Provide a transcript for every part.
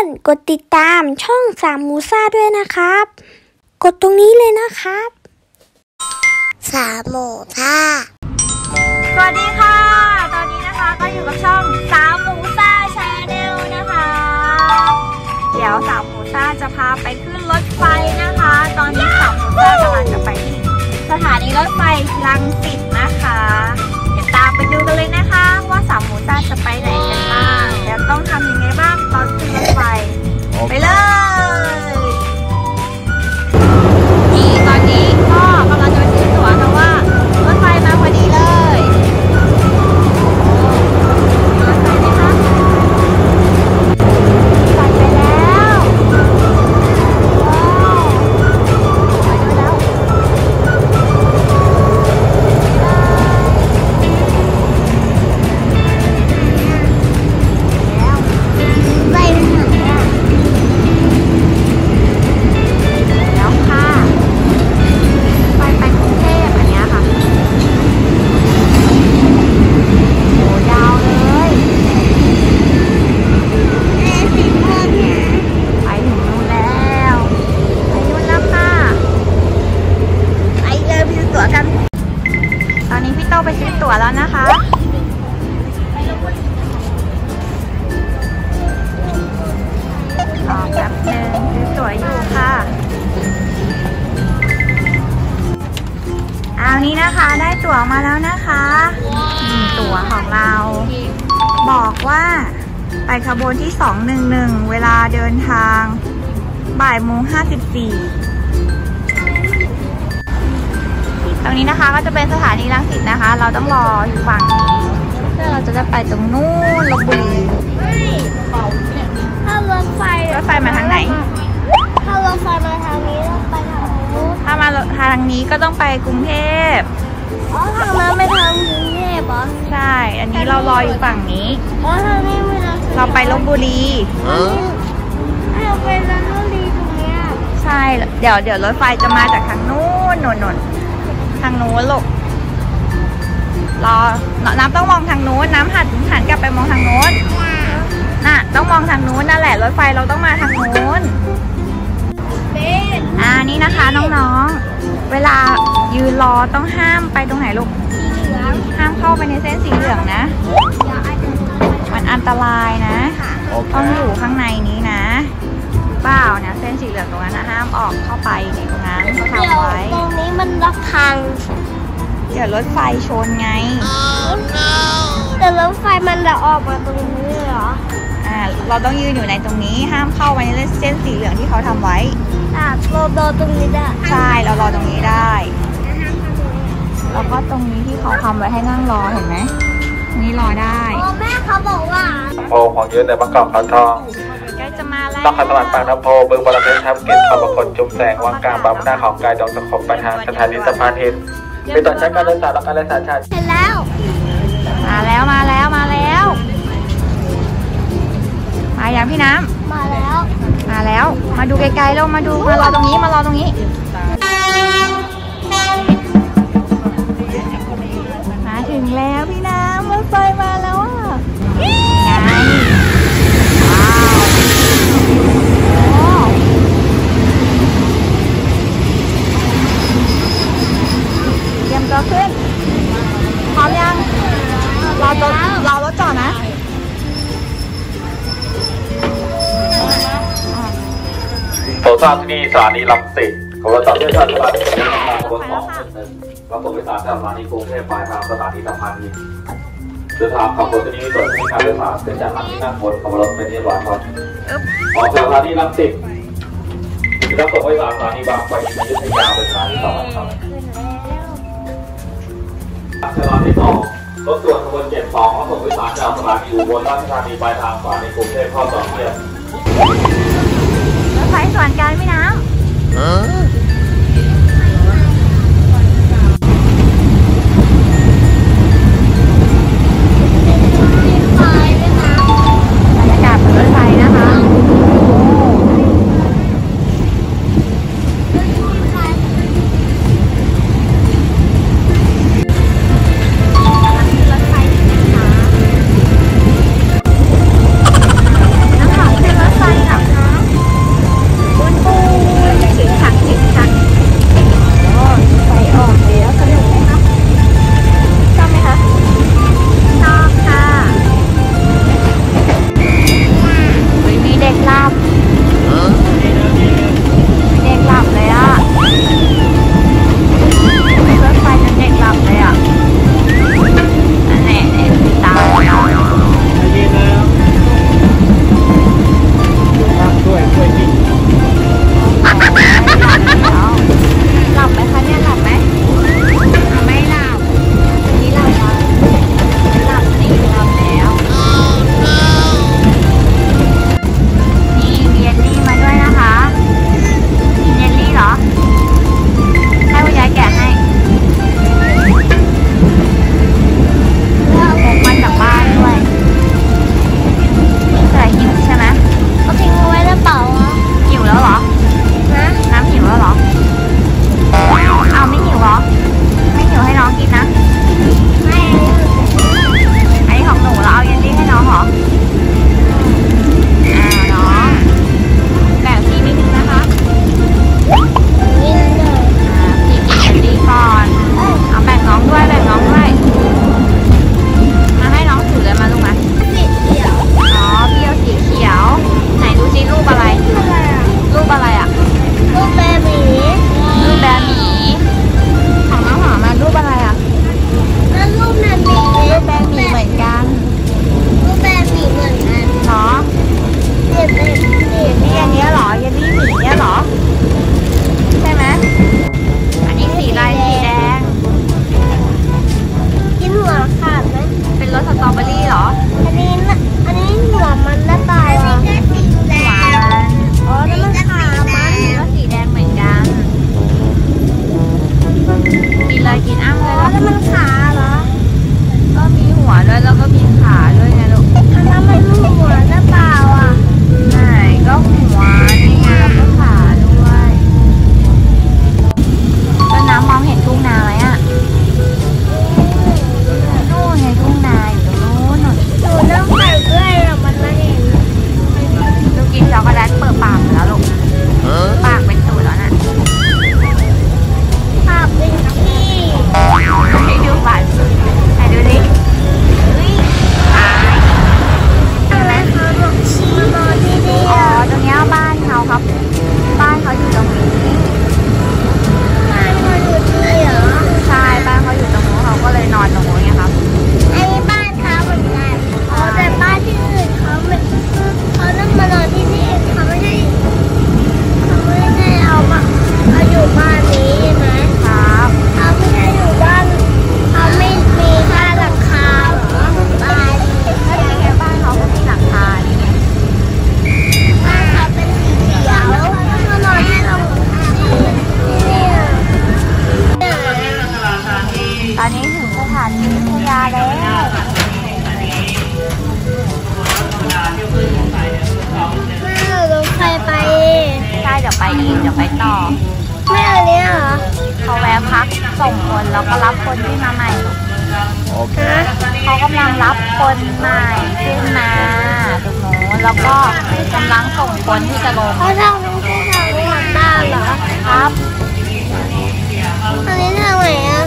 อนๆกดติดตามช่องสามมูซ่าด้วยนะครับกดตรงนี้เลยนะครับสามมูซ่าสวัสดีค่ะตอนนี้นะคะก็อยู่กับช่องสามมูซ่าชาแนลนะคะเดี๋ยวสามมูซ่าจะพาไปขึ้นรถไฟนะคะตอนนี้สามมูซ่ากำลังจะไปที่สถานีรถไฟรังสิตนะคะเดี๋ยวตามไปดูกันเลยนะคะว่าสามมูซ่าจะไปไหนกันบ้างแล้วต้องทำยังไงบ้างตอนขึ้นรถไฟไปเลยนี่ตอนนี้ก็กำลังจะไปซื้อตั๋วเพราะว่ารถไฟมาพอดีเลยรถไฟนะคะไปแล้วว้าวไปดูแล้วไปไหนอะแล้วค่ะไปกรุงเทพอันเนี้ยค่ะโหยาวเลยไปถึงนู่นแล้วไปนู่นแล้วค่ะไปเลยไปซื้อตั๋วกันตอนนี้พี่โตไปซื้อตั๋วแล้วนะคะรอแป๊บนึงซื้อตั๋วอยู่ค่ะเอานี้นะคะได้ตั๋วมาแล้วนะคะตั๋วของเราบอกว่าไปขบวนที่211เวลาเดินทางบ่ายโมง 54ตรงนี้นะคะก็จะเป็นสถานีรังสิตนะคะเราต้องรออยู่ฝั่งนี้เพื่อเราจะได้ไปตรงนู้นลพบุรีถ้ารถไฟรถไฟมาทางไหนถ้ารถไฟมาทางนี้ต้องไปทางนู้นถ้ามาทางนี้ก็ต้องไปกรุงเทพอ๋อทางนั้นไม่ทางกรุงเทพเหรอใช่อันนี้เรารออยู่ฝั่งนี้ อ๋อทางนี้ไม่ทางเราไปลพบุรีเราไปลพบุรีตรงเนี้ยใช่เดี๋ยวรถไฟจะมาจากทางนู้นโน่นทางนู้นลูกรอน้ำต้องมองทางนู้นน้ำหันกลับไปมองทางนู้นน่ะต้องมองทางนู้นนั่นแหละรถไฟเราต้องมาทางนู้นเป็นนี่นะคะน้องๆเวลายืนรอต้องห้ามไปตรงไหนลูกห้ามเข้าไปในเส้นสีเหลืองนะมันอันตรายนะต้องอยู่ข้างในนี้นะเปล่านะเส้นสีเหลืองตรงนั้นนะห้ามออกเข้าไปในตรงนั้นเขาทำไว้ตรงนี้มันระคังเดี๋ยวรถไฟชนไงแต่รถไฟมันจะออกมาตรงนี้เหรอเราต้องยืนอยู่ในตรงนี้ห้ามเข้าไปในเส้นสีเหลืองที่เขาทำไว้รอตรงนี้ได้ใช่เรารอตรงนี้ได้แล้วก็ตรงนี้ที่เขาทำไว้ให้นั่งรอเห็นไหมนี่รอได้แม่เขาบอกว่าโอ้ของเยอะในประกอบเขาทองต้องขัดสมาธิปากน้ำโพเบื้องบนเส้นทับเกตขอบกดจุ่มแสงวางกลางบัมหน้าของกายดอกตะขบประธานสถานีสะพานหินไปต่อใช้การเดินสายและการเดินสายชาติเสร็จแล้วมาแล้วมาอย่างพี่น้ำมาแล้วมาดูไกลๆแล้วมารอตรงนี้มาถึงแล้วพี่น้ำรถไฟมาแล้วอ่ะรอขึ้นพร้อมยังรอรถจอดนะโถส้าที่นี่สถานีรังสิตของรถจอดเยอะชาติบาลที่นี่บน211รับส่งผู้โดยสารจากสถานีกรุงเทพปลายทางสถานีสะพานหินเดินทางขับรถที่นี่โดยไม่ขาดเวลาเป็นจากสถานีนั่งบนของรถเป็นที่หวานพอออกจากสถานีรังสิตรับส่งผู้โดยสารสถานีบางไทรยุทธยาเป็นสถานีต่อไปครับสถานี2รถด่วนขบวน72รับส่งผู้โดยสารจากสถานีอุบลราชธานีปลายทางสถานีกรุงเทพเข้าต่อเทียบรถไฟส่วนกลางไม่น้ำ ดี๋ยวไปอีกเดี๋ยวไปต่อไม่เอาเนี้ยเหรอเขาแวะพักส่งคนแล้วก็รับคนที่มาใหม่โอเคเขากำลังรับคนใหม่ขึ้นมาตรงโน้นแล้วก็กำลังส่งคนที่จะลงเขาทำเป็นที่ทางทางบ้านเหรอครับอันนี้ทางไหนอ่ะ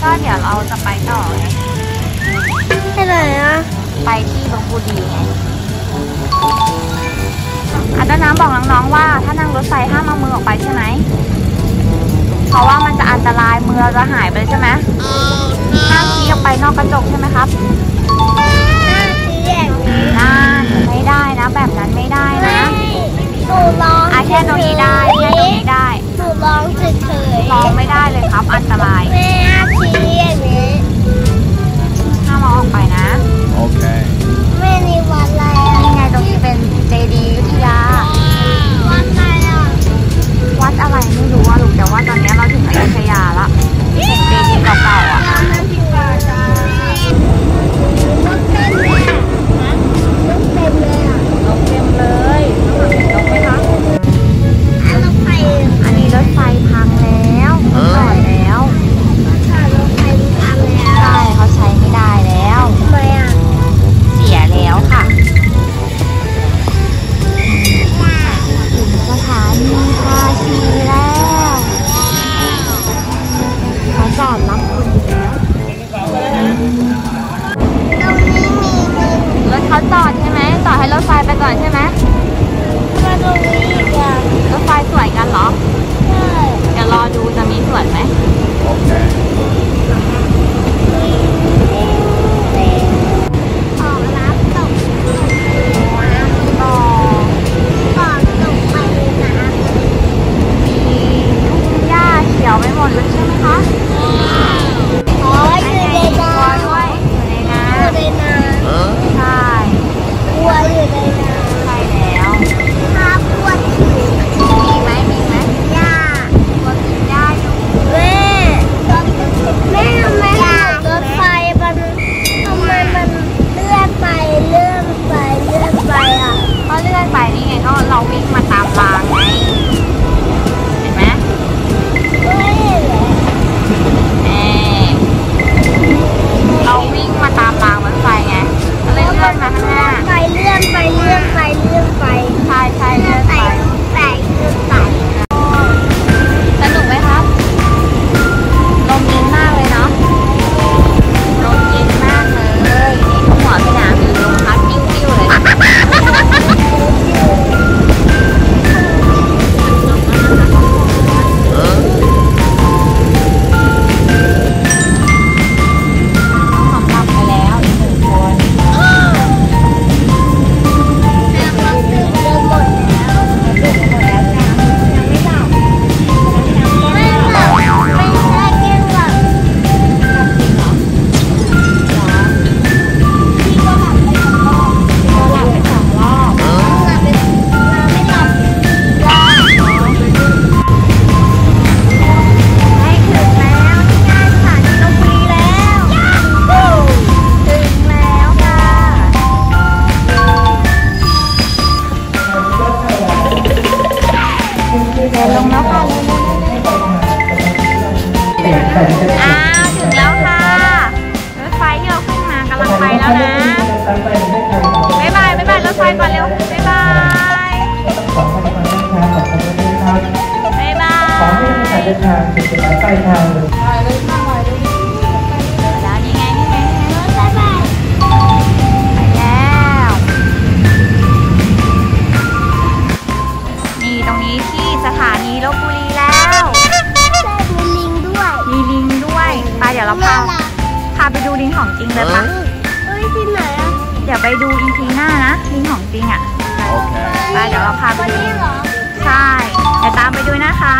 ก็เดี๋ยวเราจะไปต่อไปไหนอ่ะไปที่บางปูดีอาจารย์น้ำบอกน้องๆว่าถ้านั่งรถไฟห้ามเอามือออกไปใช่ไหมเพราะว่ามันจะอันตรายมือจะหายไปใช่ไหมห้ามชี้ออกไปนอกกระจกใช่ไหมครับห้ามชี้อย่างนี้ไม่ได้นะแบบนั้นไม่ได้นะหนูลองแค่ตรงนี้ได้แค่ตรงนี้ได้หนูลองเฉยๆลองไม่ได้เลยครับอันตรายแม่ห้ามชี้อย่างนี้ห้ามเอาออกไปนะโอเคแม่นี่วัดอะไรนี่ไงตรงนี้เป็นเจดีย์อยุธยาวัดอะไรอ่ะวัดอะไรไม่รู้อ่ะลูกแต่ว่าตอนนี้เราถึงอยุธยาละเห็นเจดีย์เก่าๆอ่ะไปเดี๋ยวเราพาไปดูใช่เดี๋ยวตามไปดูนะคะ